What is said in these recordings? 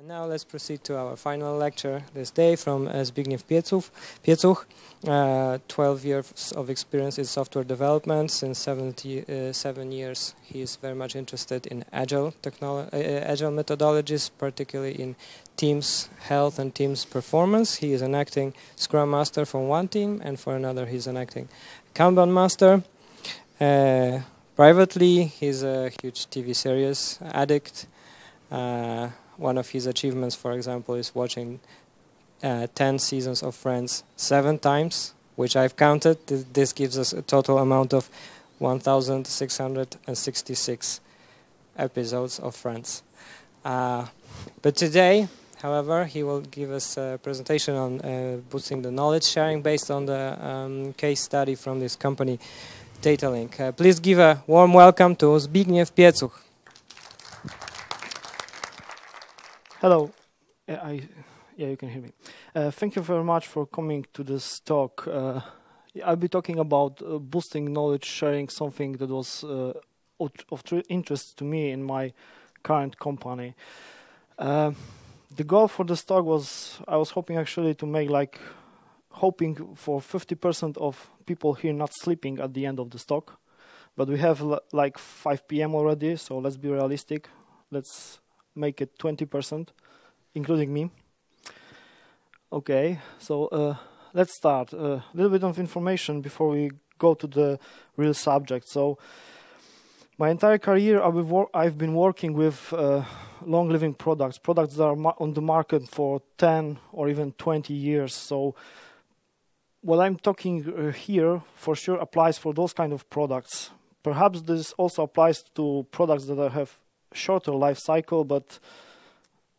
And now let's proceed to our final lecture this day from Zbigniew Piecuch. 12 years of experience in software development. Since 7 years he is very much interested in agile methodologies, particularly in teams health and teams performance. He is an acting Scrum Master for one team, and for another he is an acting Kanban Master. Privately he is a huge TV series addict. One of his achievements, for example, is watching 10 seasons of Friends 7 times, which I've counted. This gives us a total amount of 1,666 episodes of Friends. But today, however, he will give us a presentation on boosting the knowledge sharing based on the case study from this company, DisplayLink. Please give a warm welcome to Zbigniew Piecuch. Hello, you can hear me. Thank you very much for coming to this talk. I'll be talking about boosting knowledge sharing, something that was of interest to me in my current company. The goal for this talk was, I was hoping actually to make hoping for 50% of people here not sleeping at the end of this talk. But we have like 5 p.m. already, so let's be realistic. Let's make it 20%, including me. Okay, so let's start. A little bit of information before we go to the real subject. So my entire career I've been working with long-living products, products that are on the market for 10 or even 20 years. So what I'm talking here for sure applies for those kind of products. Perhaps this also applies to products that have shorter life cycle, but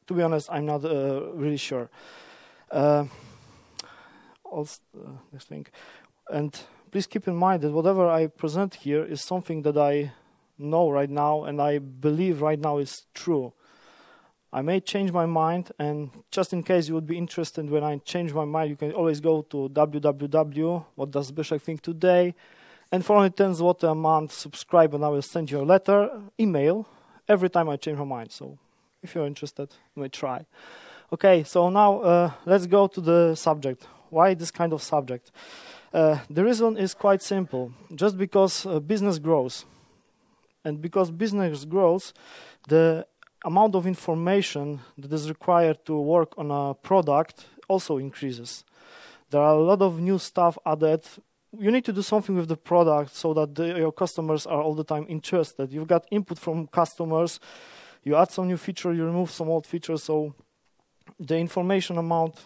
to be honest, I'm not really sure. Next thing, and please keep in mind that whatever I present here is something that I know right now and I believe right now is true. I may change my mind, and just in case you would be interested when I change my mind, you can always go to www. What does Zbyszek think today? And for only 10 zloty a month, subscribe, and I will send you a letter, email. Every time I change my mind, so if you're interested, you may try. Okay, so now let's go to the subject. Why this kind of subject? The reason is quite simple. Just because business grows, and because business grows, the amount of information that is required to work on a product also increases. There are a lot of new stuff added. You need to do something with the product so that your customers are all the time interested. You've got input from customers, you add some new feature, you remove some old features, so the information amount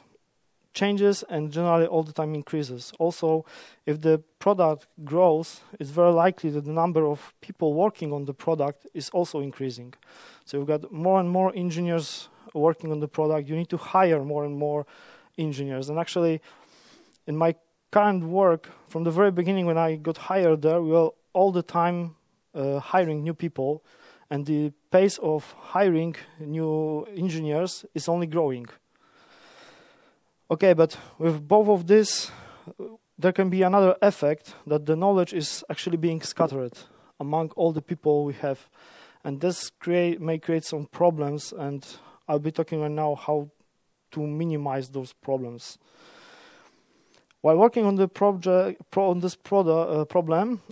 changes and generally all the time increases. Also, if the product grows, it's very likely that the number of people working on the product is also increasing. So you've got more and more engineers working on the product. You need to hire more and more engineers. And actually, in my current work, from the very beginning when I got hired there, we were all the time hiring new people, and the pace of hiring new engineers is only growing. Okay, but with both of this, there can be another effect that the knowledge is actually being scattered among all the people we have, and this may create some problems, and I'll be talking right now how to minimize those problems. While working on the problem,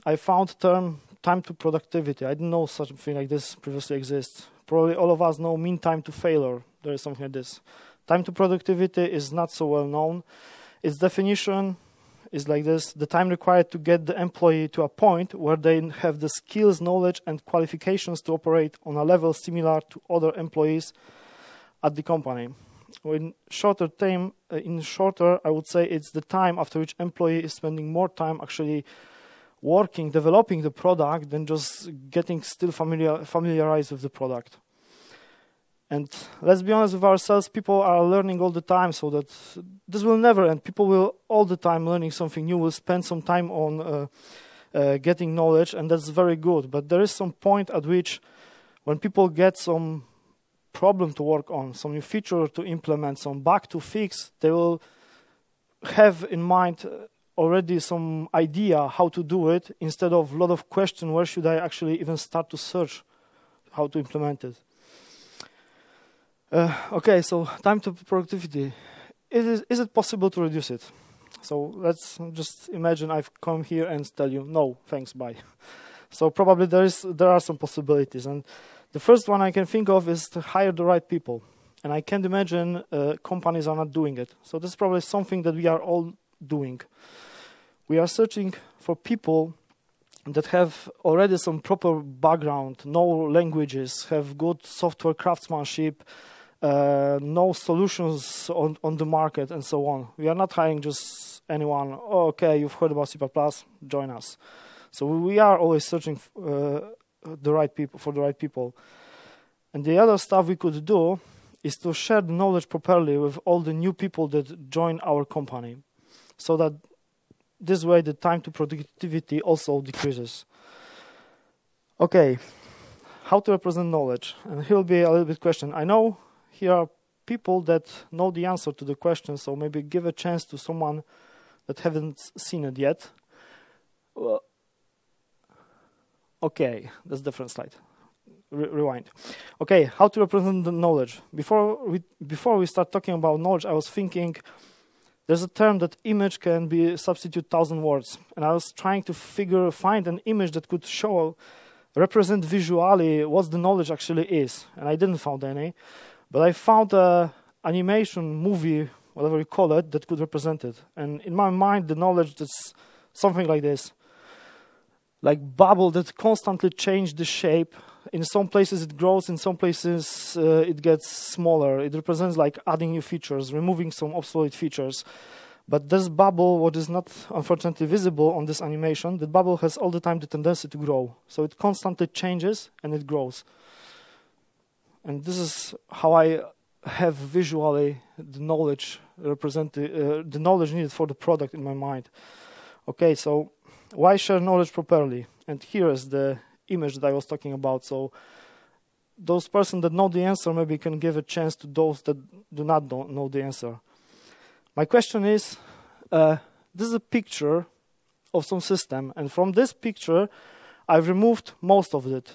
I found term time to productivity. I didn't know such a thing like this previously exists. Probably all of us know mean time to failure. There is something like this. Time to productivity is not so well known. Its definition is like this: the time required to get the employee to a point where they have the skills, knowledge, and qualifications to operate on a level similar to other employees at the company. In shorter time, I would say it's the time after which employee is spending more time actually working, developing the product than just getting still familiarized with the product. And let's be honest with ourselves, people are learning all the time, so that this will never end. People will all the time learning something new, will spend some time on getting knowledge, and that's very good. But there is some point at which when people get some problem to work on, some new feature to implement, some bug to fix, they will have in mind already some idea how to do it, instead of a lot of questions, where should I actually even start to search how to implement it. Okay, so time to productivity. Is it possible to reduce it? So let's just imagine I've come here and tell you, no, thanks, bye. So probably there are some possibilities. And the first one I can think of is to hire the right people. And I can't imagine companies are not doing it. So this is probably something that we are all doing. We are searching for people that have already some proper background, know languages, have good software craftsmanship, know solutions on the market, and so on. We are not hiring just anyone, oh, okay, you've heard about C++, join us. So we are always searching for the right people. And the other stuff we could do is to share the knowledge properly with all the new people that join our company, so that this way the time to productivity also decreases. Okay, how to represent knowledge? And here will be a little bit question. I know here are people that know the answer to the question, so maybe give a chance to someone that haven't seen it yet. Well, okay, that's a different slide. Rewind. Okay, how to represent the knowledge. Before we start talking about knowledge, I was thinking there's a term that image can be substitute 1,000 words, and I was trying to find an image that could show, represent visually what the knowledge actually is, and I didn't find any, but I found a animation movie, whatever you call it, that could represent it. And in my mind, the knowledge that's something like this, like bubble that constantly change the shape. In some places it grows, in some places it gets smaller. It represents like adding new features, removing some obsolete features. But this bubble, what is not unfortunately visible on this animation, the bubble has all the time the tendency to grow. So it constantly changes and it grows. And this is how I have visually the knowledge the knowledge needed for the product in my mind. Okay, so why share knowledge properly? And here is the image that I was talking about. So those person that know the answer maybe can give a chance to those that do not know the answer. My question is, this is a picture of some system, and from this picture I've removed most of it.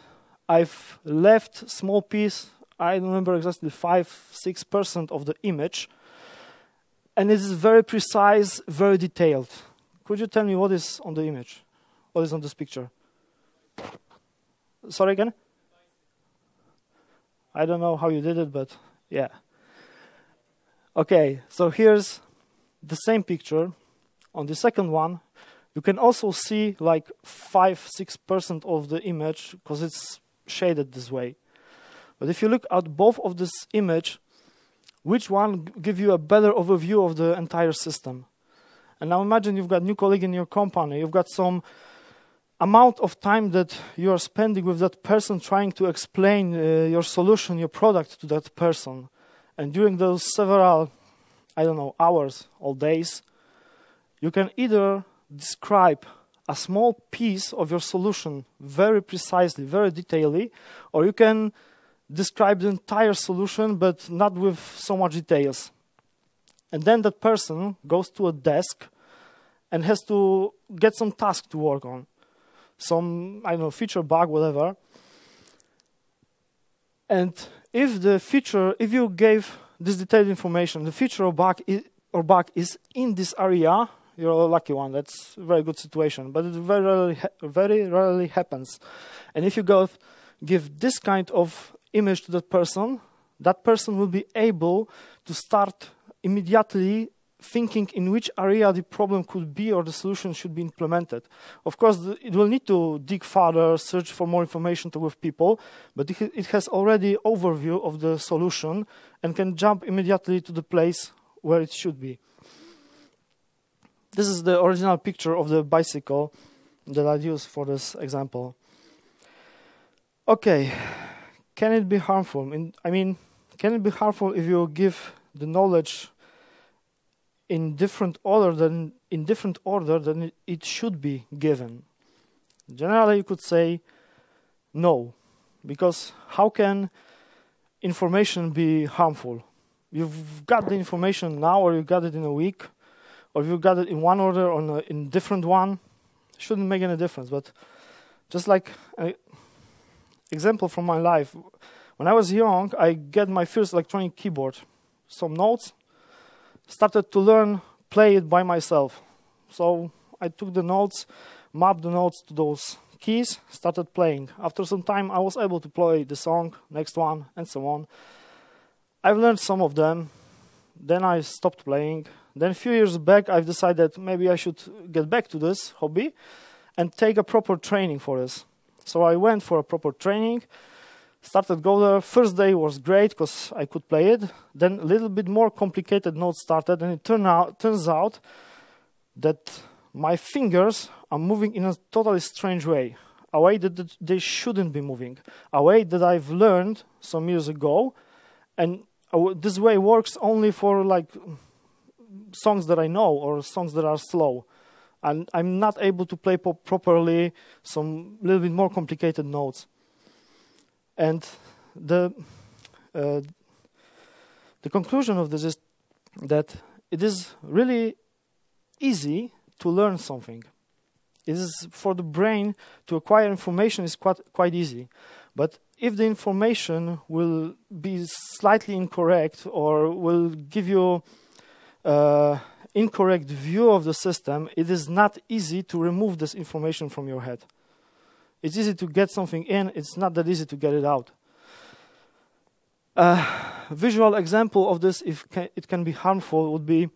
I've left small piece, I don't remember exactly, 5–6% of the image, and it is very precise, very detailed. Could you tell me what is on the image? What is on this picture? Sorry again? I don't know how you did it, but yeah. Okay, so here's the same picture. On the second one, you can also see like 5–6% of the image because it's shaded this way. But if you look at both of this image, which one gives you a better overview of the entire system? And now imagine you've got a new colleague in your company, you've got some amount of time that you are spending with that person trying to explain your solution, your product to that person. And during those several, I don't know, hours or days, you can either describe a small piece of your solution very precisely, very detailedly, or you can describe the entire solution but not with so much details. And then that person goes to a desk and has to get some task to work on. Some, I don't know, feature bug, whatever. And if you gave this detailed information, the feature or bug is in this area, you're a lucky one, that's a very good situation, but it very rarely happens. And if you give this kind of image to that person will be able to start immediately thinking in which area the problem could be or the solution should be implemented. Of course, it will need to dig further, search for more information with people, but it has already an overview of the solution and can jump immediately to the place where it should be. This is the original picture of the bicycle that I used for this example. Okay, can it be harmful? I mean, can it be harmful if you give the knowledge in different order than it should be given? Generally, you could say no, because how can information be harmful? You've got the information now, or you got it in a week, or you got it in one order or in different one. Shouldn't make any difference. But just like an example from my life, When I was young, I got my first electronic keyboard, some notes, started to learn, play it by myself. So I took the notes, mapped the notes to those keys, started playing. After some time, I was able to play the song, next one, and so on. I've learned some of them, then I stopped playing. Then a few years back, I've decided maybe I should get back to this hobby and take a proper training for this. So I went for a proper training, started go there. First day was great because I could play it. Then a little bit more complicated notes started, and it turns out that my fingers are moving in a totally strange way, a way that they shouldn't be moving, a way that I've learned some years ago, and this way works only for like songs that I know or songs that are slow. And I'm not able to play properly some little bit more complicated notes. And the conclusion of this is that it is really easy to learn something. It is for the brain to acquire information is quite easy. But if the information will be slightly incorrect or will give you incorrect view of the system, it is not easy to remove this information from your head. It's easy to get something in, it's not that easy to get it out. A visual example of this, if it can be harmful, would be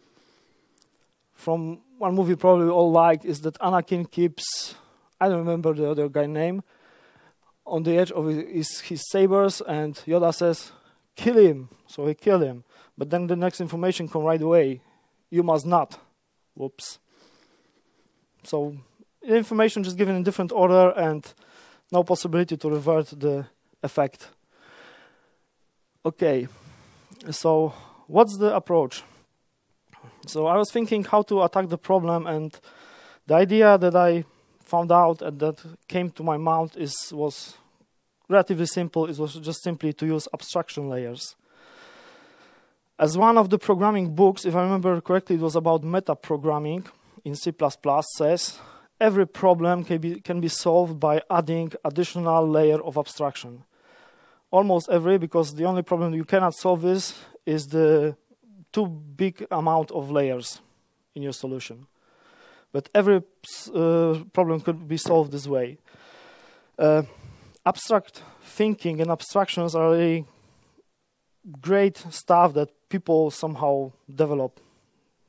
from one movie probably all like, is that Anakin keeps, I don't remember the other guy's name, on the edge of his sabers, and Yoda says, "Kill him," so he killed him. But then the next information comes right away. You must not. Whoops. So the information just given in different order and no possibility to revert the effect. Okay, so what's the approach? So I was thinking how to attack the problem, and the idea that I found out and that came to my mind was relatively simple. It was just simply to use abstraction layers. As one of the programming books, if I remember correctly, it was about metaprogramming in C++, says every problem can be solved by adding additional layer of abstraction. Almost every, because the only problem you cannot solve is the too big amount of layers in your solution. But every problem could be solved this way. Abstract thinking and abstractions are really great stuff that people somehow develop,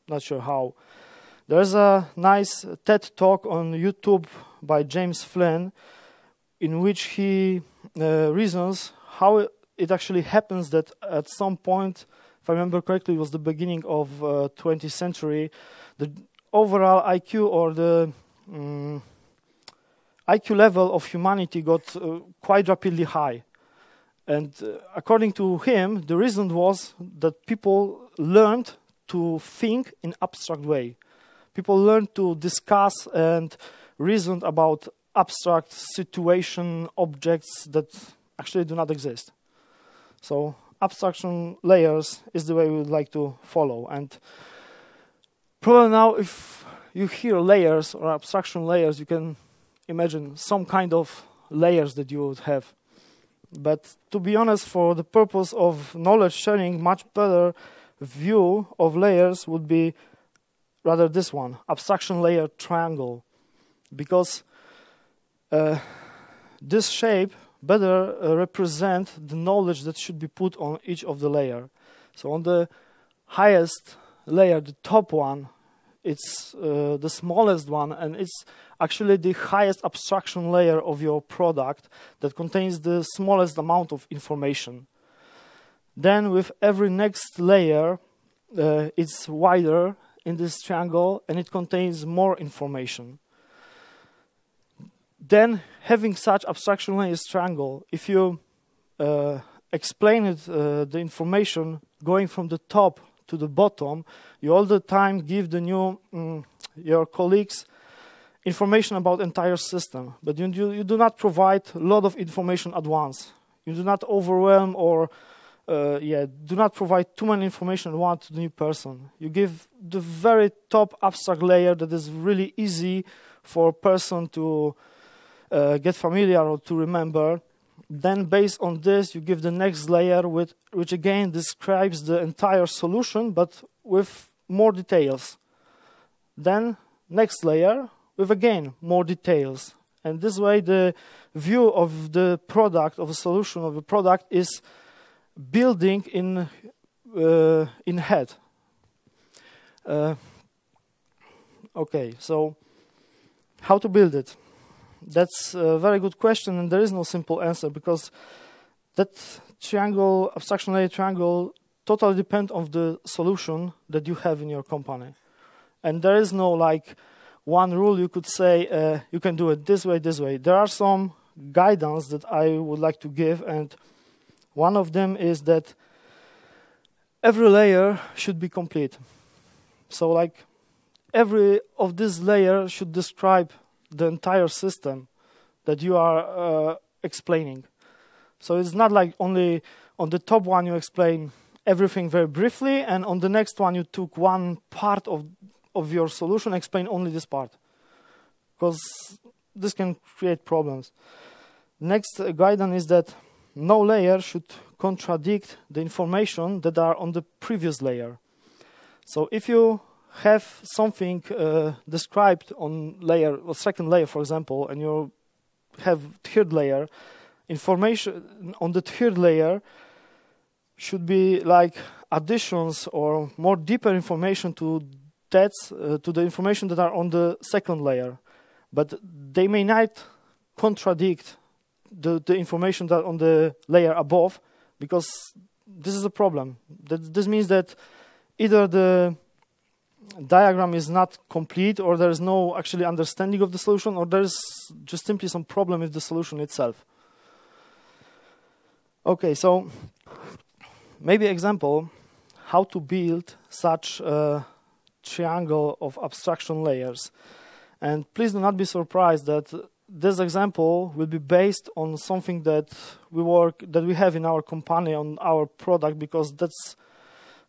not sure how. There's a nice TED talk on YouTube by James Flynn in which he reasons how it actually happens that at some point, if I remember correctly, it was the beginning of 20th century, the overall IQ or the IQ level of humanity got quite rapidly high. And according to him, the reason was that people learned to think in abstract way. People learned to discuss and reason about abstract situation, objects that actually do not exist. So abstraction layers is the way we would like to follow. And probably now, if you hear layers or abstraction layers, you can imagine some kind of layers that you would have. But to be honest, for the purpose of knowledge sharing, much better view of layers would be rather this one, abstraction layer triangle. Because this shape better represents the knowledge that should be put on each of the layer. So on the highest layer, the top one, it's the smallest one, and it's actually the highest abstraction layer of your product that contains the smallest amount of information. Then with every next layer, it's wider in this triangle and it contains more information. Then having such abstraction layers triangle, if you explain it, the information going from the top to the bottom, you all the time give the new your colleagues information about entire system, but you do not provide a lot of information at once. You do not overwhelm or do not provide too many information at once to the new person. You give the very top abstract layer that is really easy for a person to get familiar or to remember, Then based on this, you give the next layer, which again describes the entire solution, but with more details. Then next layer with again more details. And this way the view of the product, of the solution of the product is building in head. Okay, so how to build it? That's a very good question, and there is no simple answer, because that triangle, abstraction layer triangle, totally depends on the solution that you have in your company. And there is no like one rule you could say, you can do it this way, this way. There are some guidance that I would like to give, and one of them is that every layer should be complete. So like every of this layer should describe the entire system that you are explaining. So it's not like only on the top one you explain everything very briefly, and on the next one you took one part of your solution, explain only this part, because this can create problems. Next guidance is that no layer should contradict the information that are on the previous layer. So if you have something described on layer, or second layer, for example, and you have third layer, information on the third layer should be like additions or more deeper information to that, to the information that are on the second layer, but they may not contradict the information that on the layer above, because this is a problem. This means that either the diagram is not complete, or there is no actually understanding of the solution, or there is just simply some problem with the solution itself. Okay, so maybe example how to build such a triangle of abstraction layers. And please do not be surprised that this example will be based on something that we have in our company, on our product, because that's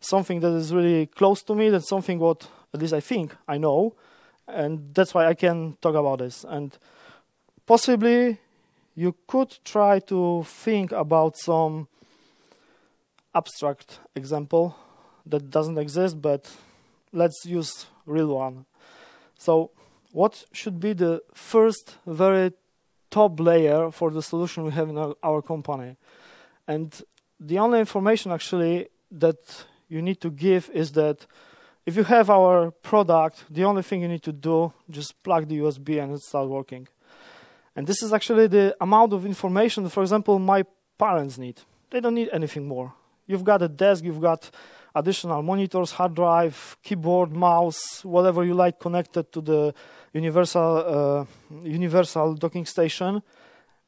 something that is really close to me. That's something what, at least I think, I know. And that's why I can talk about this. And possibly you could try to think about some abstract example that doesn't exist, but let's use real one. So what should be the first very top layer for the solution we have in our company? And the only information actually that you need to give is that if you have our product, the only thing you need to do, just plug the USB and it starts working. And this is actually the amount of information, for example, my parents need. They don't need anything more. You've got a desk, you've got additional monitors, hard drive, keyboard, mouse, whatever you like connected to the universal docking station.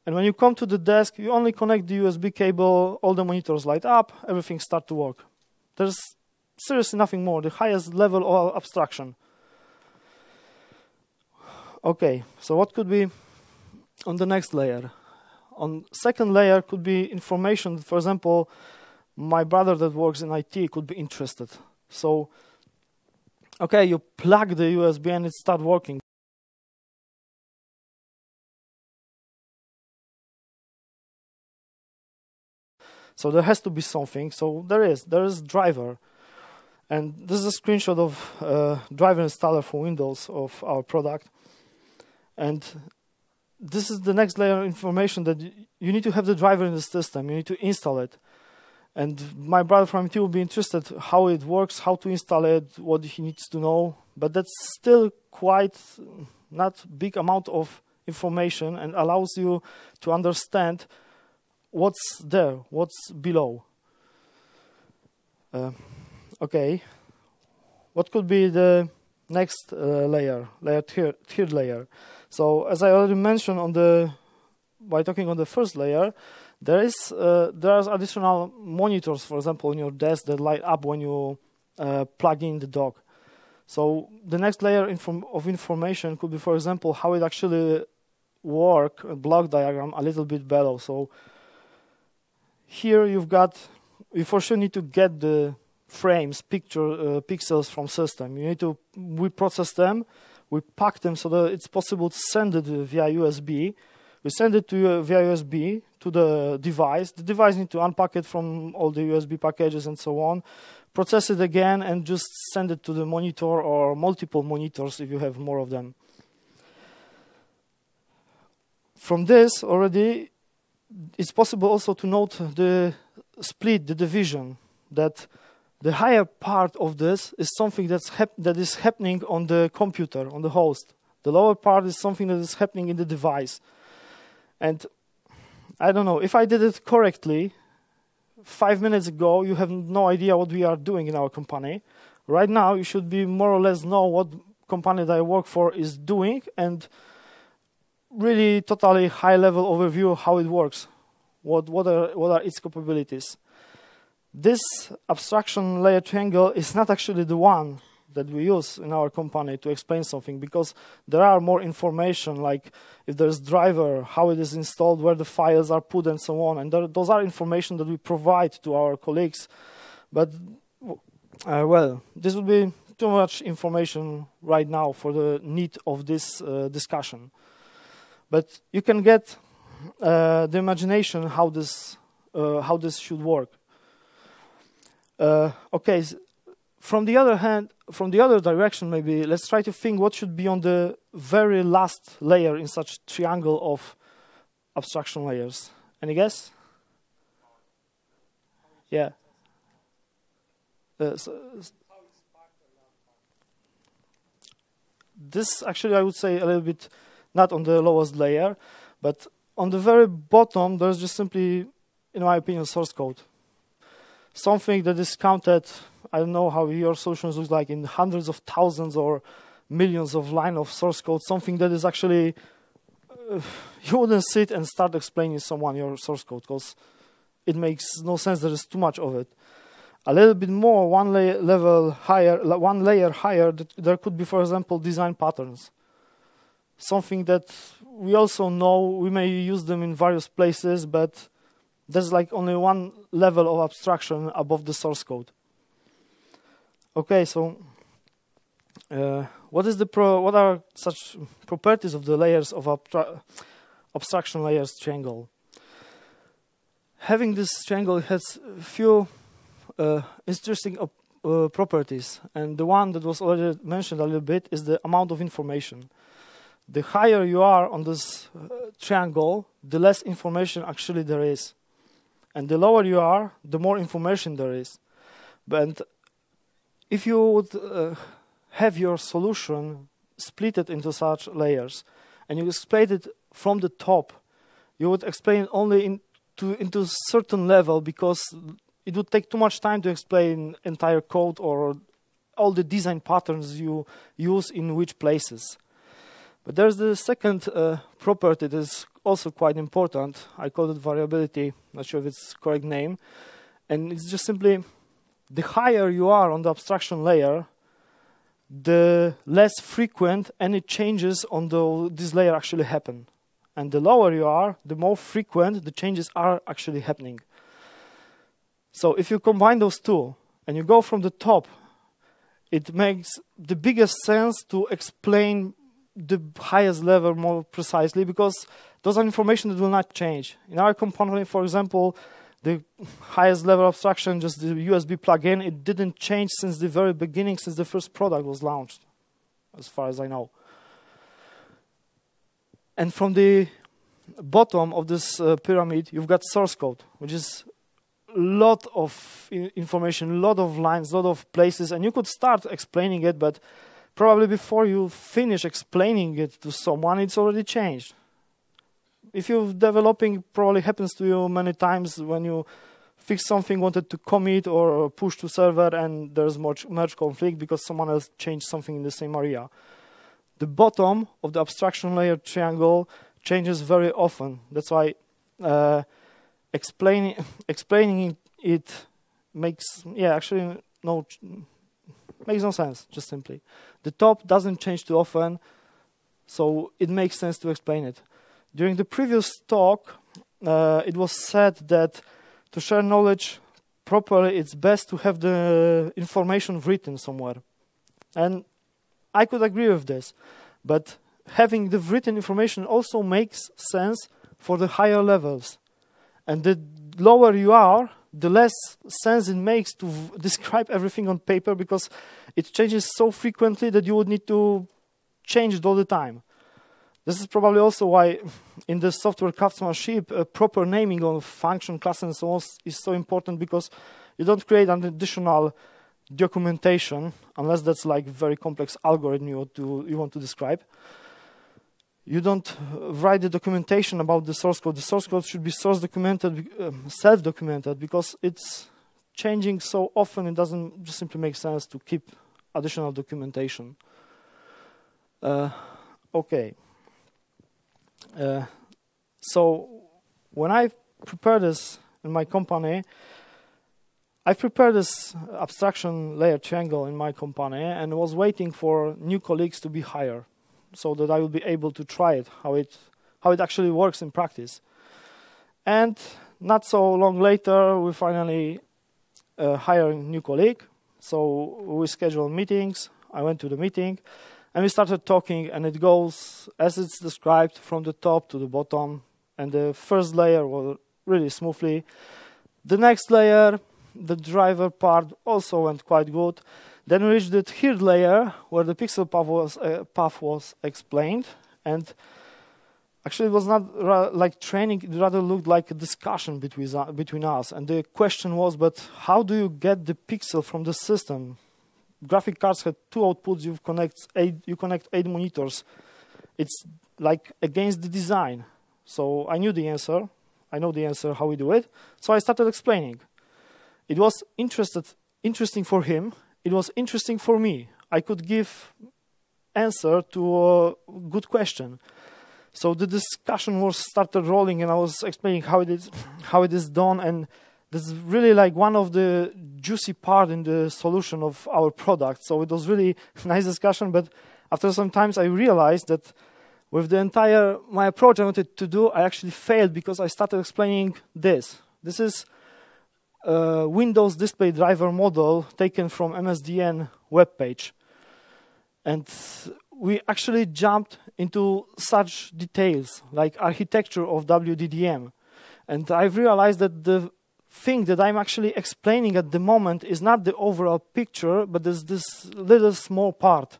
And when you come to the desk, you only connect the USB cable, all the monitors light up, everything starts to work. There's seriously nothing more, the highest level of abstraction. Okay, so what could be on the next layer? On second layer could be information. For example, my brother that works in IT could be interested. So, okay, you plug the USB and it starts working. So there has to be something. So there is driver. And this is a screenshot of driver installer for Windows of our product. And this is the next layer of information that you need to have the driver in the system. You need to install it. And my brother from IT will be interested how it works, how to install it, what he needs to know. But that's still quite not big amount of information, and allows you to understand what's there, what's below. Okay, what could be the next layer, third layer? So as I already mentioned by talking on the first layer, there are additional monitors, for example, on your desk that light up when you plug in the dock. So the next layer of information could be, for example, how it actually works, a block diagram a little bit below. So here you for sure need to get the frames, pixels from system. You need to, we process them, we pack them so that it's possible to send it via USB. We send it to via USB to the device. The device needs to unpack it from all the USB packages and so on, process it again, and just send it to the monitor or multiple monitors if you have more of them. From this already, it's possible also to note the split, the division, that the higher part of this is something that is happening on the computer, on the host. The lower part is something that is happening in the device. And I don't know, if I did it correctly 5 minutes ago, you have no idea what we are doing in our company. Right now, you should be more or less know what company that I work for is doing, and really totally high-level overview of how it works, what are its capabilities. This abstraction layer triangle is not actually the one that we use in our company to explain something, because there are more information, like if there's driver, how it is installed, where the files are put, and so on. And those are information that we provide to our colleagues. But, well, this would be too much information right now for the need of this discussion. But you can get the imagination how this should work. Okay, from the other direction maybe, let's try to think what should be on the very last layer in such triangle of abstraction layers. Any guess? Yeah. This actually I would say a little bit not on the lowest layer, but on the very bottom there's just simply, in my opinion, source code. Something that is counted, I don't know how your solutions look like, in hundreds of thousands or millions of lines of source code, something that is actually, you wouldn't sit and start explaining to someone your source code, because it makes no sense, there is too much of it. A little bit more, one layer higher, there could be, for example, design patterns. Something that we also know, we may use them in various places, but there's like only one level of abstraction above the source code. Okay, so what are such properties of the layers of abstraction layers triangle? Having this triangle has few interesting properties, and the one that was already mentioned a little bit is the amount of information. The higher you are on this triangle, the less information actually there is. And the lower you are, the more information there is. But if you would have your solution split it into such layers, and you explain it from the top, you would explain only into a certain level, because it would take too much time to explain entire code or all the design patterns you use in which places. But there's the second property that is also quite important. I call it variability, not sure if it's the correct name. And it's just simply, the higher you are on the abstraction layer, the less frequent any changes on this layer actually happen. And the lower you are, the more frequent the changes are actually happening. So if you combine those two and you go from the top, it makes the biggest sense to explain the highest level more precisely, because those are information that will not change. In our company, for example, the highest level abstraction, just the USB plugin, it didn't change since the very beginning, since the first product was launched, as far as I know. And from the bottom of this pyramid, you've got source code, which is a lot of information, a lot of lines, a lot of places, and you could start explaining it, but probably before you finish explaining it to someone, it's already changed. If you're developing, probably happens to you many times when you fix something, wanted to commit or push to server, and there's much conflict because someone else changed something in the same area. The bottom of the abstraction layer triangle changes very often. That's why explaining it makes, yeah, actually makes no sense, just simply. The top doesn't change too often, so it makes sense to explain it. During the previous talk, it was said that to share knowledge properly, it's best to have the information written somewhere. And I could agree with this, but having the written information also makes sense for the higher levels. And the lower you are, the less sense it makes to describe everything on paper, because it changes so frequently that you would need to change it all the time. This is probably also why in the software craftsmanship, proper naming of function, class, and so on is so important, because you don't create an additional documentation unless that's like very complex algorithm you want to describe. You don't write the documentation about the source code. The source code should be source documented, self-documented, because it's changing so often, it doesn't just simply make sense to keep additional documentation. So when I prepare this in my company, I've prepared this abstraction layer triangle in my company and was waiting for new colleagues to be hired, so that I will be able to try it, how it actually works in practice. And not so long later, we finally hired a new colleague. So we scheduled meetings. I went to the meeting, and we started talking. And it goes as it's described from the top to the bottom. And the first layer was really smoothly. The next layer, the driver part, also went quite good. Then we reached the third layer where the pixel path was explained, and actually it was not like training, it rather looked like a discussion between us. And the question was, but how do you get the pixel from the system? Graphic cards had two outputs, you connect eight monitors. It's like against the design. So I knew the answer, I know the answer how we do it, so I started explaining. It was interesting for him. It was interesting for me. I could give answer to a good question. So the discussion was started rolling, and I was explaining how it is done. And this is really like one of the juicy part in the solution of our product. So it was really nice discussion. But after some time, I realized that with the entire my approach I wanted to do, I actually failed, because I started explaining this. This is Windows display driver model taken from MSDN web page. And we actually jumped into such details, like architecture of WDDM. And I've realized that the thing that I'm actually explaining at the moment is not the overall picture, but is this little small part.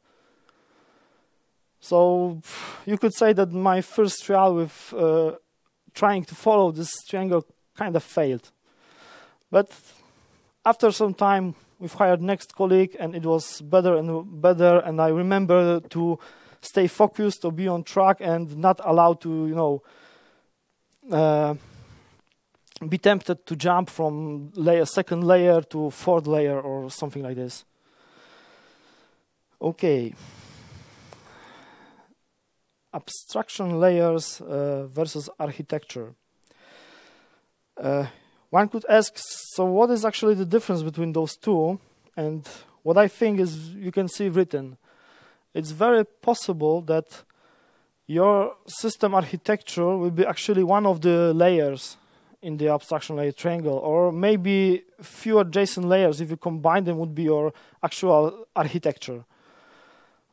So you could say that my first trial with trying to follow this triangle kind of failed. But after some time, we've hired next colleague, and it was better and better. And I remember to stay focused, to be on track, and not allowed to, be tempted to jump from second layer to fourth layer or something like this. Okay. Abstraction layers versus architecture. One could ask, so what is actually the difference between those two? And what I think is, you can see written. It's very possible that your system architecture will be actually one of the layers in the abstraction layer triangle, or maybe few adjacent layers, if you combine them, would be your actual architecture.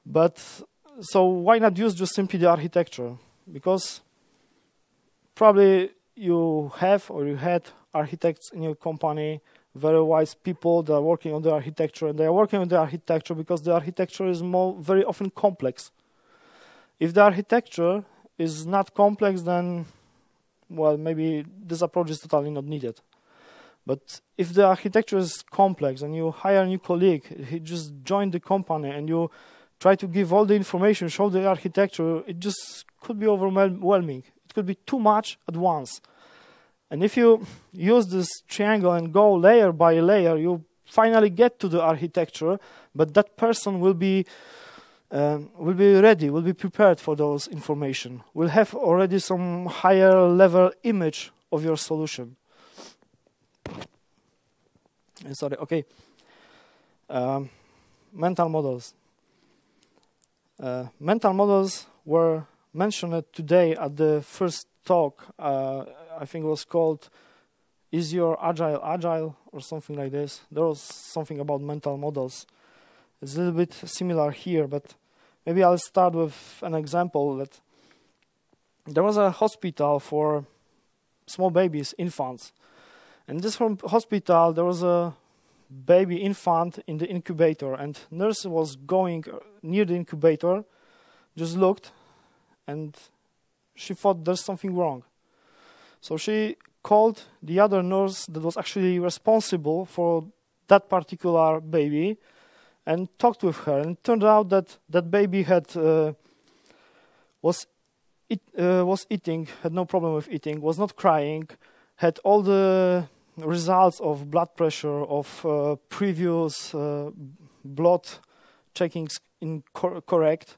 But so why not use just simply the architecture? Because probably you have or you had architects in your company, very wise people that are working on the architecture, and they are working on the architecture because the architecture is very often complex. If the architecture is not complex, then, well, maybe this approach is totally not needed. But if the architecture is complex and you hire a new colleague, he just joined the company, and you try to give all the information, show the architecture, it just could be overwhelming. It could be too much at once. And if you use this triangle and go layer by layer, you finally get to the architecture, but that person will be ready, will be prepared for those information, will have already some higher level image of your solution. Sorry, okay. Mental models. Mental models were mentioned today at the first talk. I think it was called "Is Your Agile Agile?" or something like this. There was something about mental models. It's a little bit similar here, but maybe I'll start with an example that there was a hospital for small babies, infants. In this hospital, there was a baby infant in the incubator, and nurse was going near the incubator, just looked, and she thought there's something wrong. So she called the other nurse that was actually responsible for that particular baby and talked with her. And it turned out that that baby had was eating, had no problem with eating, was not crying, had all the results of blood pressure, of previous blood checkings in correct.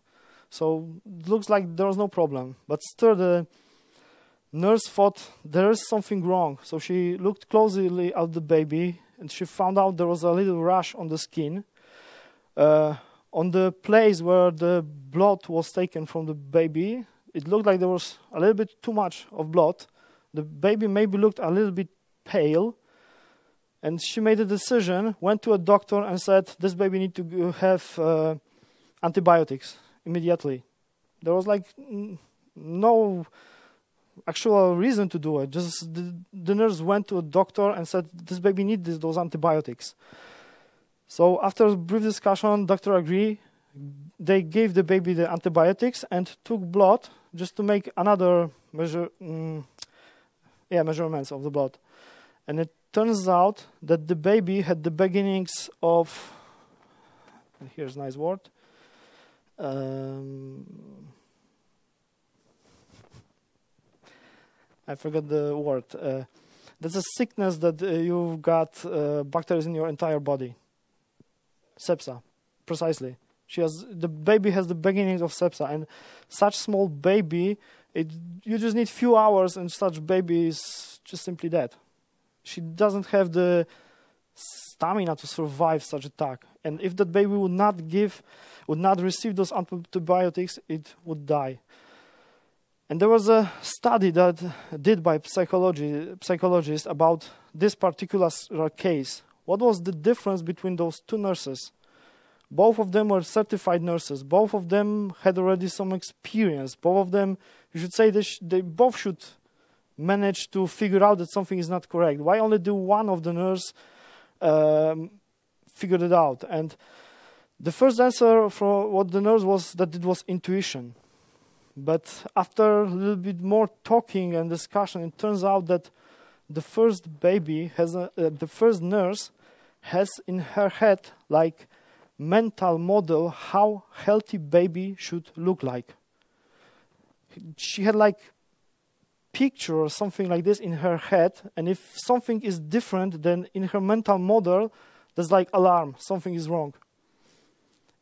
So it looks like there was no problem. But still the nurse thought there is something wrong. So she looked closely at the baby and she found out there was a little rash on the skin. On the place where the blood was taken from the baby, it looked like there was a little bit too much of blood. The baby maybe looked a little bit pale, and she made a decision, went to a doctor and said, this baby needs to have antibiotics immediately. There was like no actual reason to do it. Just the nurse went to a doctor and said, this baby needs those antibiotics. So after a brief discussion, doctor agreed. They gave the baby the antibiotics and took blood just to make another measure, measurements of the blood. And it turns out that the baby had the beginnings of, here's a nice word, I forgot the word. That's a sickness that you've got bacteria in your entire body. Sepsis, precisely. The baby has the beginnings of sepsis, and such small baby, you just need few hours, and such baby is just simply dead. She doesn't have the stamina to survive such attack. And if that baby would not receive those antibiotics, it would die. And there was a study that did by psychologists about this particular case. What was the difference between those two nurses? Both of them were certified nurses. Both of them had already some experience. Both of them, you should say, they both should manage to figure out that something is not correct. Why only do one of the nurses figured it out? And the first answer for what the nurse was that it was intuition. But after a little bit more talking and discussion, it turns out that the first baby has the first nurse has in her head like mental model how healthy baby should look like. She had like picture or something like this in her head, and if something is different than in her mental model, there's like alarm, something is wrong.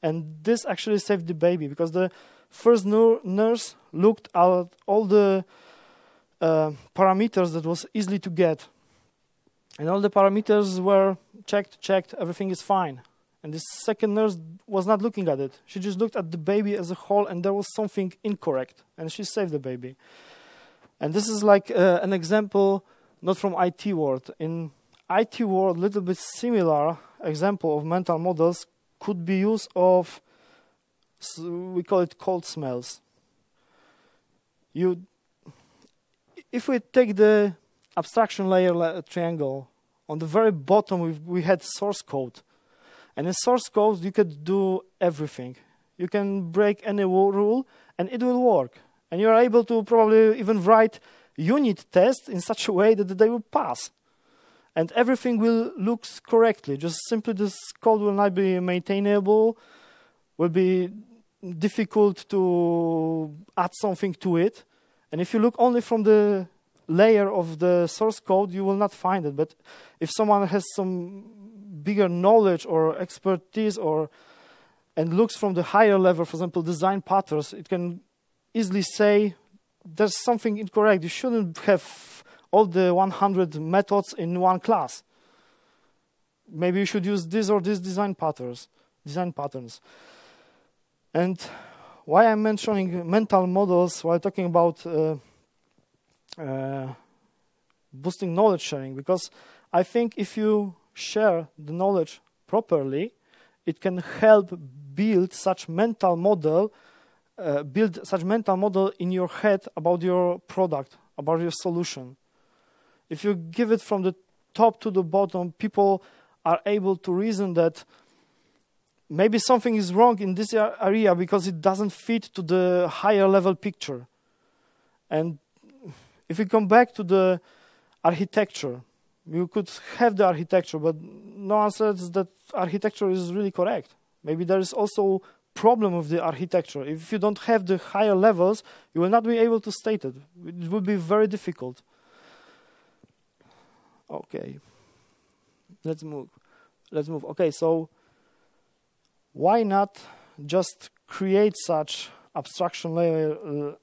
And this actually saved the baby, because the first nurse looked at all the parameters that was easily to get, and all the parameters were checked, everything is fine. And the second nurse was not looking at it. She just looked at the baby as a whole, and there was something incorrect. And she saved the baby. And this is like an example, not from IT world. In IT world, a little bit similar example of mental models could be used of, we call it cold smells. If we take the abstraction layer triangle, on the very bottom we had source code. And in source code, you could do everything. You can break any rule, and it will work. And you're able to probably even write unit tests in such a way that they will pass. And everything will look correctly. Just simply this code will not be maintainable, will be difficult to add something to it. And if you look only from the layer of the source code, you will not find it. But if someone has some bigger knowledge or expertise and looks from the higher level, for example, design patterns, it can easily say there's something incorrect. You shouldn't have all the 100 methods in one class. Maybe you should use this or these design patterns. And why I'm mentioning mental models while talking about boosting knowledge sharing, because I think if you share the knowledge properly, it can help build such mental model build such mental model in your head about your product, about your solution. If you give it from the top to the bottom, people are able to reason that maybe something is wrong in this area because it doesn't fit to the higher level picture. And if you come back to the architecture, you could have the architecture, but no one says that architecture is really correct. Maybe there is also problem with the architecture. If you don't have the higher levels, you will not be able to state it. It will be very difficult. Okay, let's move. Okay, so why not just create such abstraction layer,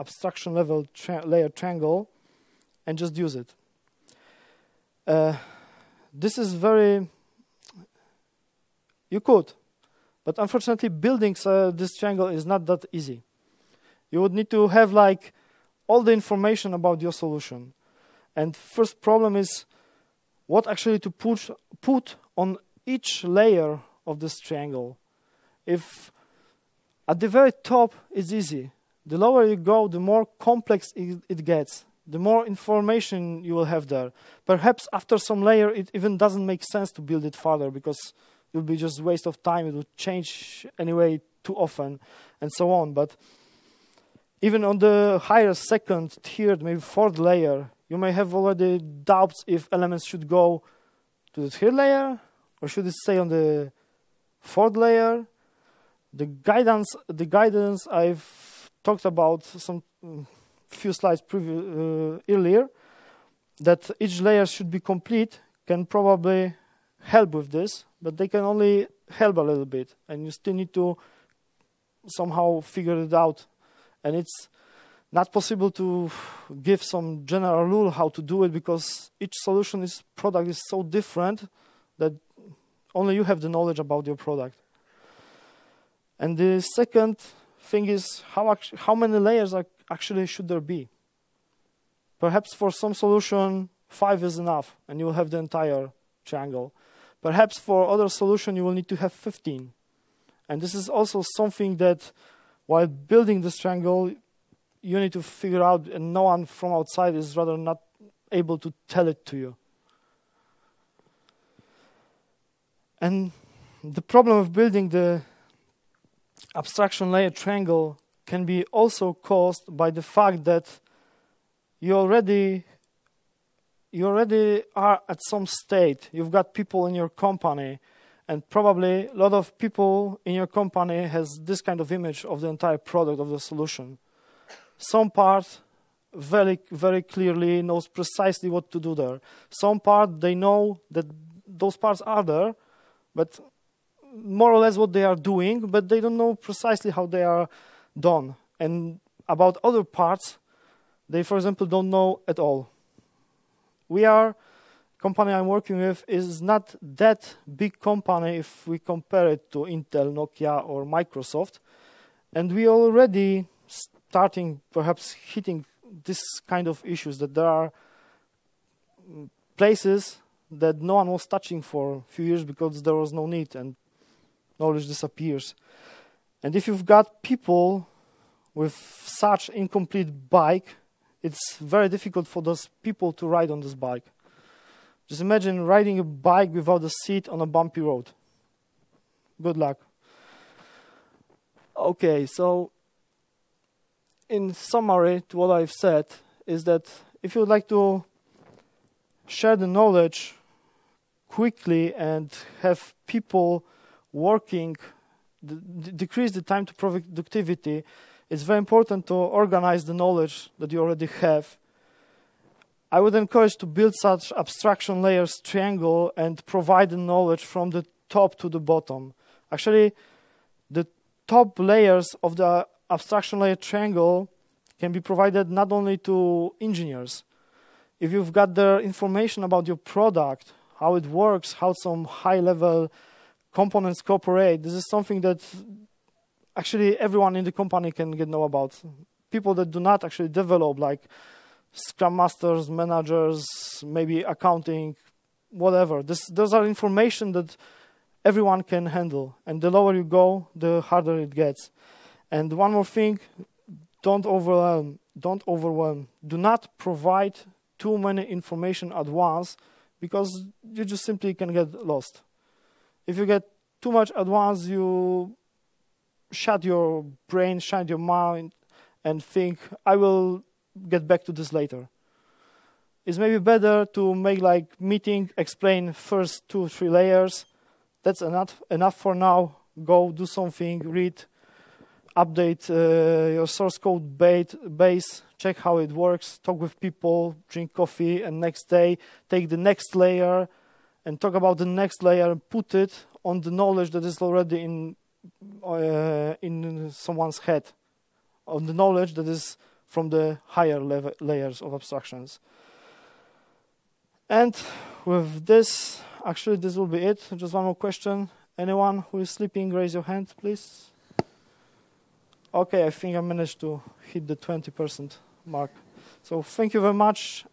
abstraction level layer triangle, and just use it? This is very. You could, but unfortunately, building this triangle is not that easy. You would need to have like all the information about your solution. And first problem is what actually to put on each layer of this triangle. If at the very top is easy, the lower you go, the more complex it gets, the more information you will have there. Perhaps after some layer, it even doesn't make sense to build it further because it will be just a waste of time. It would change anyway too often and so on. But even on the higher second, third, maybe fourth layer, you may have already doubts if elements should go to the third layer or should it stay on the fourth layer. The guidance I've talked about some few slides earlier, that each layer should be complete, can probably help with this, but they can only help a little bit, and you still need to somehow figure it out. And it's not possible to give some general rule how to do it because each solution, is product is so different that only you have the knowledge about your product. And the second thing is how many layers actually should there be? Perhaps for some solution, 5 is enough and you will have the entire triangle. Perhaps for other solution, you will need to have 15. And this is also something that while building this triangle, you need to figure out, and no one from outside is rather not able to tell it to you. And the problem of building the abstraction layer triangle can be also caused by the fact that you already are at some state. You've got people in your company, and probably a lot of people in your company has this kind of image of the entire product of the solution. Some part very, very clearly knows precisely what to do there. Some part, they know that those parts are there, but more or less what they are doing, but they don't know precisely how they are done. And about other parts, they, for example, don't know at all. Company I'm working with is not that big company if we compare it to Intel, Nokia, or Microsoft. And we already starting perhaps hitting this kind of issues, that there are places that no one was touching for a few years because there was no need and knowledge disappears. And if you've got people with such incomplete bike, it's very difficult for those people to ride on this bike. Just imagine riding a bike without a seat on a bumpy road. Good luck. Okay, so in summary to what I've said is that if you would like to share the knowledge quickly and have people working, decrease the time to productivity, it's very important to organize the knowledge that you already have. I would encourage to build such abstraction layers triangle and provide the knowledge from the top to the bottom. Actually, the top layers of the abstraction layer triangle can be provided not only to engineers. If you've got their information about your product, how it works, how some high-level components cooperate, this is something that actually everyone in the company can get know about. People that do not actually develop, like Scrum Masters, managers, maybe accounting, whatever. Those are information that everyone can handle. And the lower you go, the harder it gets. And one more thing, don't overwhelm. Do not provide too many information at once, because you just simply can get lost. If you get too much at once, you shut your brain, shut your mind, and think, I will get back to this later. It's maybe better to make like meeting, explain first 2-3 layers. That's enough for now. Go do something, read, update your source code base, check how it works, talk with people, drink coffee, and next day take the next layer and talk about the next layer, put it on the knowledge that is already in someone's head, on the knowledge that is from the higher level layers of abstractions. And with this, actually this will be it. Just one more question. Anyone who is sleeping, raise your hand, please. Okay, I think I managed to hit the 20% mark. So thank you very much.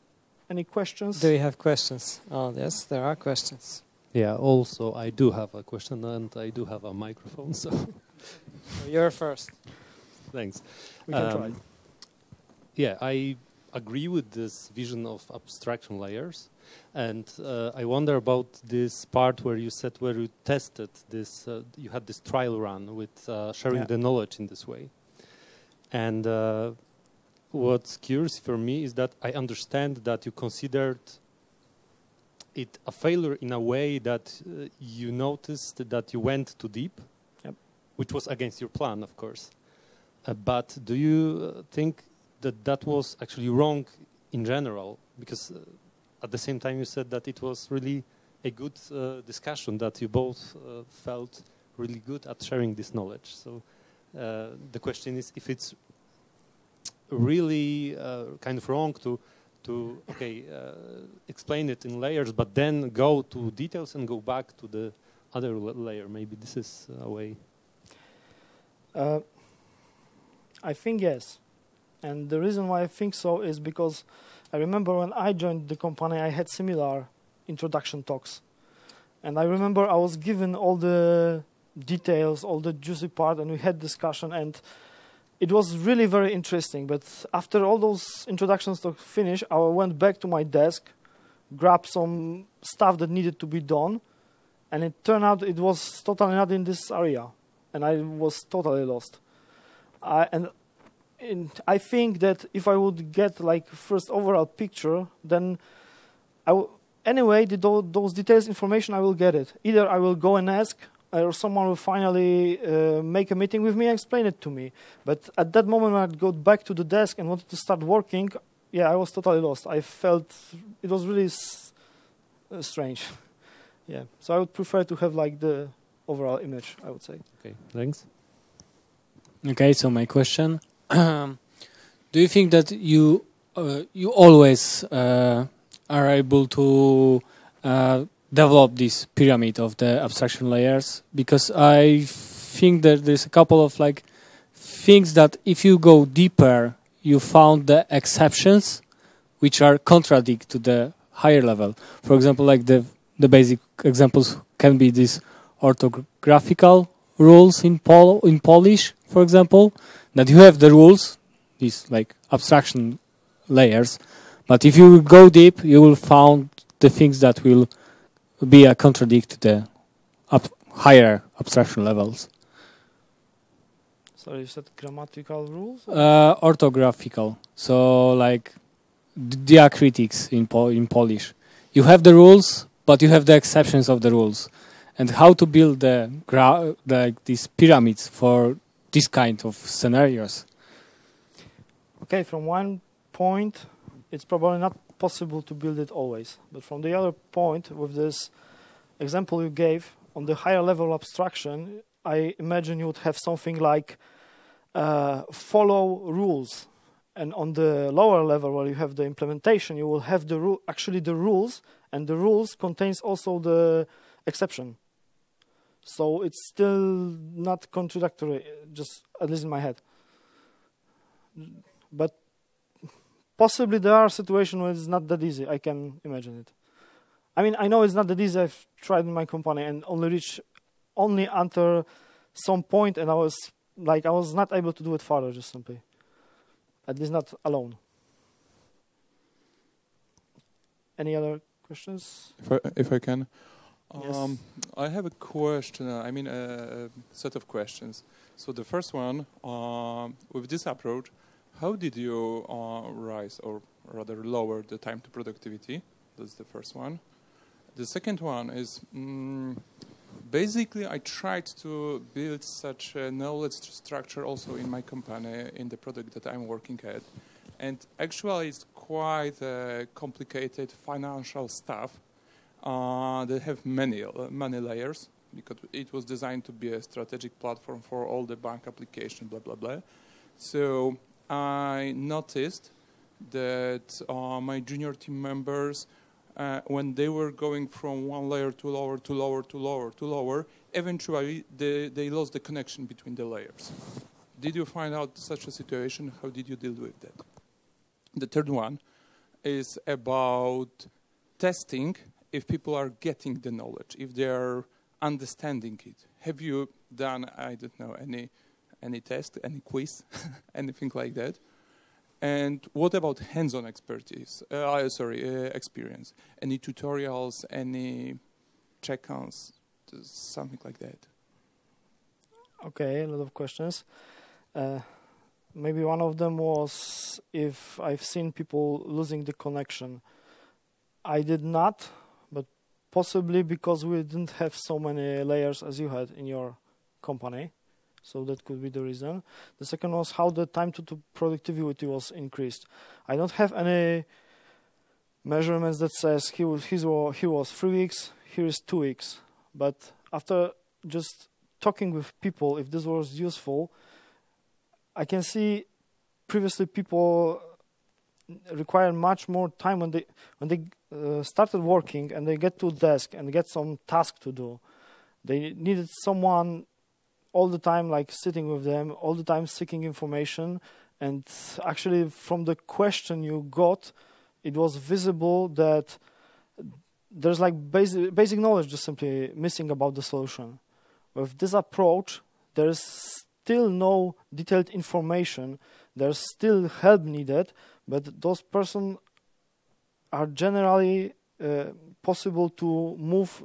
Any questions? Do you have questions? Oh, yes, there are questions. Yeah, also I do have a question, and I do have a microphone. So, you're first. Thanks. We can try. Yeah, I agree with this vision of abstraction layers. And I wonder about this part where you said where you tested this, you had this trial run with sharing the knowledge in this way. And what's curious for me is that I understand that you considered it a failure in a way that you noticed that you went too deep, which was against your plan, of course. But do you think that that was actually wrong in general? Because at the same time, you said that it was really a good discussion, that you both felt really good at sharing this knowledge. So the question is if it's really kind of wrong to okay, explain it in layers, but then go to details and go back to the other layer. Maybe this is a way. I think yes. And the reason why I think so is because I remember when I joined the company, I had similar introduction talks. And I remember I was given all the details, all the juicy part, and we had discussion, and it was really very interesting. But after all those introduction talks finished, I went back to my desk, grabbed some stuff that needed to be done, and it turned out it was totally not in this area. And I was totally lost. I think that if I would get like first overall picture, then anyway, those details information, I will get it. Either I will go and ask, or someone will finally make a meeting with me and explain it to me. But at that moment when I got back to the desk and wanted to start working, yeah, I was totally lost. I felt it was really strange. Yeah, so I would prefer to have like the overall image, I would say. Okay, thanks. Okay, so my question. Do you think that you always are able to develop this pyramid of the abstraction layers? Because I think that there's a couple of like things that if you go deeper, you found the exceptions which are contradict to the higher level. For example, like the basic examples can be these orthographical rules in Polish, for example, that you have the rules, these like abstraction layers, but if you go deep, you will find the things that will be a contradict to the higher abstraction levels. Sorry, you said grammatical rules? Orthographical, so like diacritics in Polish. You have the rules, but you have the exceptions of the rules. And how to build these pyramids for this kind of scenarios? Okay, from one point, it's probably not possible to build it always. But from the other point, with this example you gave, on the higher level abstraction, I imagine you would have something like follow rules. And on the lower level where you have the implementation, you will have the rules, and the rules contains also the exception. So it's still not contradictory, just at least in my head. But possibly there are situations where it's not that easy. I can imagine it. I mean, I know it's not that easy. I've tried in my company and only reached only until some point, and I was like I was not able to do it further, just simply. At least not alone. Any other questions? If I can. Yes. I have a question, I mean a set of questions. So the first one, with this approach, how did you rise or rather lower the time to productivity? That's the first one. The second one is, basically I tried to build such a knowledge structure also in my company, in the product that I'm working at. And actually it's quite complicated financial stuff. They have many layers because it was designed to be a strategic platform for all the bank application, blah, blah, blah. So I noticed that my junior team members, when they were going from one layer to lower, to lower, to lower, to lower, eventually they lost the connection between the layers. Did you find out such a situation? How did you deal with that? The third one is about testing. If people are getting the knowledge, if they are understanding it. Have you done, I don't know, any test, any quiz, anything like that? And what about hands-on expertise? Experience. Any tutorials, any check-ons, something like that? Okay, a lot of questions. Maybe one of them was if I've seen people losing the connection. I did not. Possibly because we didn't have so many layers as you had in your company. So that could be the reason. The second was how the time to productivity was increased. I don't have any measurements that says he was 3 weeks, here is 2 weeks. But after just talking with people, if this was useful, I can see previously people require much more time when they started working and they get to desk and get some task to do. They needed someone all the time, like sitting with them, all the time seeking information. And actually from the question you got, it was visible that there's like basic knowledge just simply missing about the solution. With this approach, there's still no detailed information. There's still help needed, but those persons are generally possible to move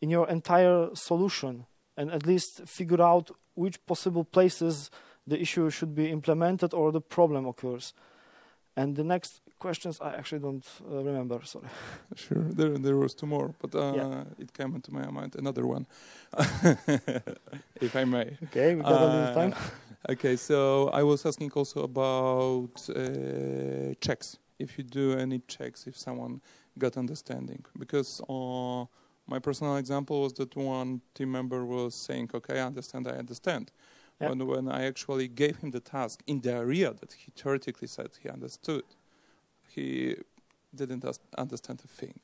in your entire solution and at least figure out which possible places the issue should be implemented or the problem occurs. And the next questions I actually don't remember, sorry. Sure, there was two more, but yeah. It came into my mind, another one, if I may. Okay, we got a little time. Okay, so I was asking also about checks. If you do any checks, if someone got understanding. Because my personal example was that one team member was saying, okay, I understand. Yep. And when I actually gave him the task in the area that he theoretically said he understood, he didn't understand a thing.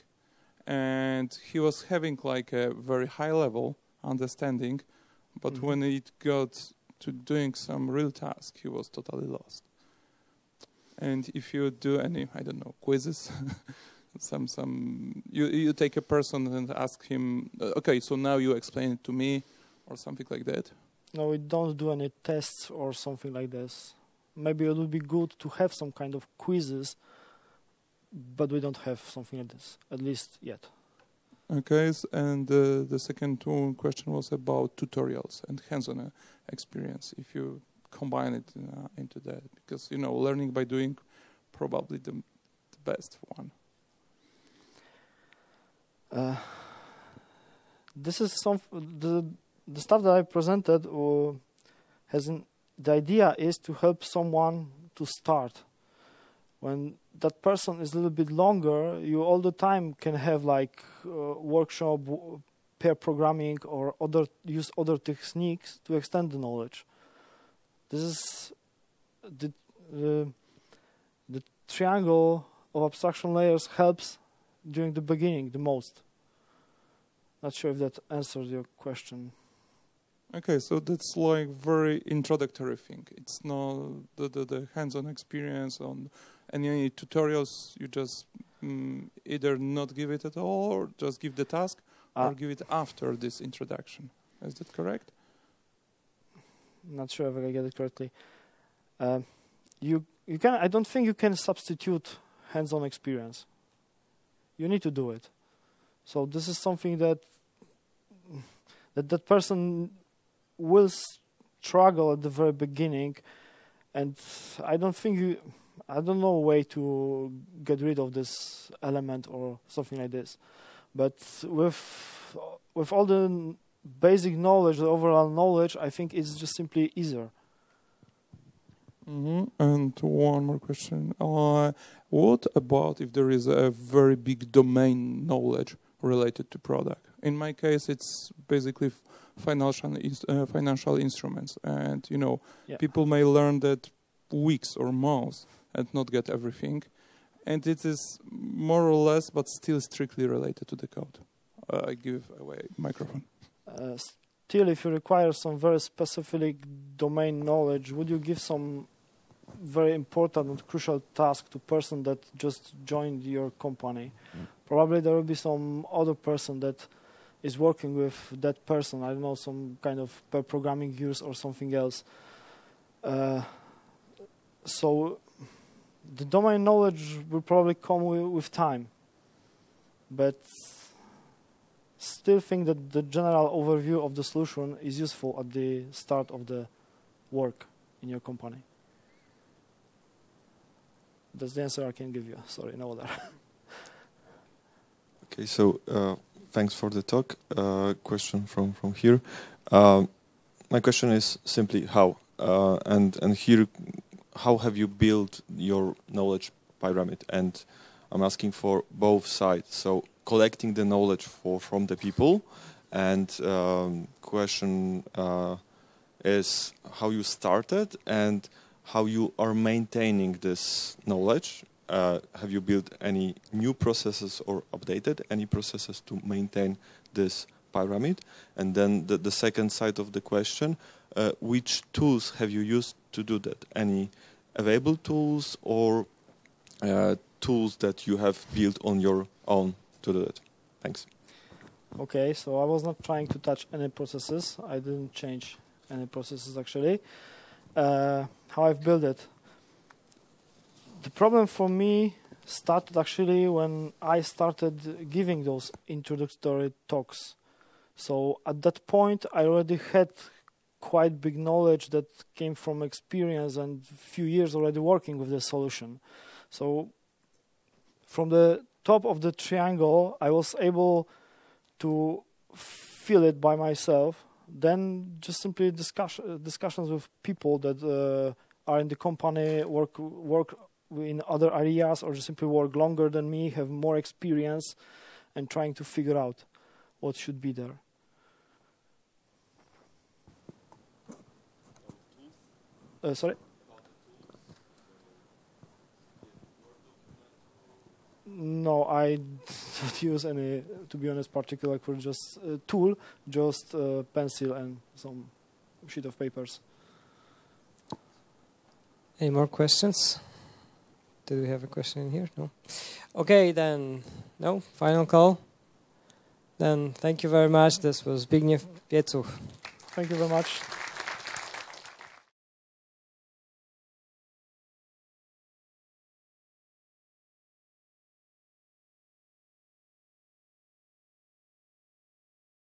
And he was having like a very high level understanding, but when it got to doing some real task, he was totally lost. And if you do any, I don't know, quizzes, you take a person and ask him, okay, so now you explain it to me, or something like that? No, we don't do any tests or something like this. Maybe it would be good to have some kind of quizzes, but we don't have something like this, at least yet. Okay, and the second question was about tutorials and hands-on experience, if you combine it into that, because, you know, learning by doing probably the best one. This is the stuff that I presented, the idea is to help someone to start. When that person is a little bit longer, you all the time can have like workshop, pair programming, or use other techniques to extend the knowledge. This is the triangle of abstraction layers helps during the beginning the most. Not sure if that answers your question. Okay, so that's like very introductory thing. It's not the hands-on experience on any tutorials. You just either not give it at all, or just give the task, or give it after this introduction. Is that correct? I'm not sure if I get it correctly. You can. I don't think you can substitute hands-on experience. You need to do it. So this is something that that person will struggle at the very beginning, and I don't think you. I don't know a way to get rid of this element or something like this. But with all the basic knowledge, the overall knowledge, I think it's just simply easier. Mm-hmm. And one more question. What about if there is a very big domain knowledge related to product? In my case, it's basically financial instruments. And, you know, people may learn that weeks or months and not get everything. And it is more or less, but still strictly related to the code. I give away microphone. Still, if you require some very specific domain knowledge, would you give some very important and crucial task to person that just joined your company? Probably there will be some other person that is working with that person. I don't know, some kind of pair programming use or something else. So the domain knowledge will probably come with time, but still think that the general overview of the solution is useful at the start of the work in your company. That's the answer I can give you. Sorry, no other. Okay, so thanks for the talk. Question from here. My question is simply how, and here, how have you built your knowledge pyramid? And I'm asking for both sides. So collecting the knowledge from the people, and question is how you started and how you are maintaining this knowledge. Have you built any new processes or updated any processes to maintain this pyramid? And then the second side of the question, which tools have you used to do that? Any available tools or tools that you have built on your own to do that? Thanks. Okay, so I was not trying to touch any processes. I didn't change any processes, actually. How I've built it. The problem for me started actually when I started giving those introductory talks. So at that point, I already had quite big knowledge that came from experience and few years already working with the solution. So from the top of the triangle, I was able to feel it by myself. Then just simply discussions with people that are in the company, work in other areas, or just simply work longer than me, have more experience, and trying to figure out what should be there. Sorry? No, I don't use any, to be honest, particular just tool, just pencil and some sheet of papers. Any more questions? Did we have a question in here? No. Okay, then, no, final call. Then, thank you very much. This was Zbigniew Piecuch. Thank you very much.